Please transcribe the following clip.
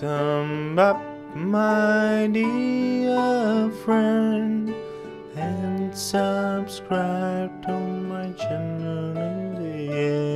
Thumb up, my dear friend, and subscribe to my channel in the end.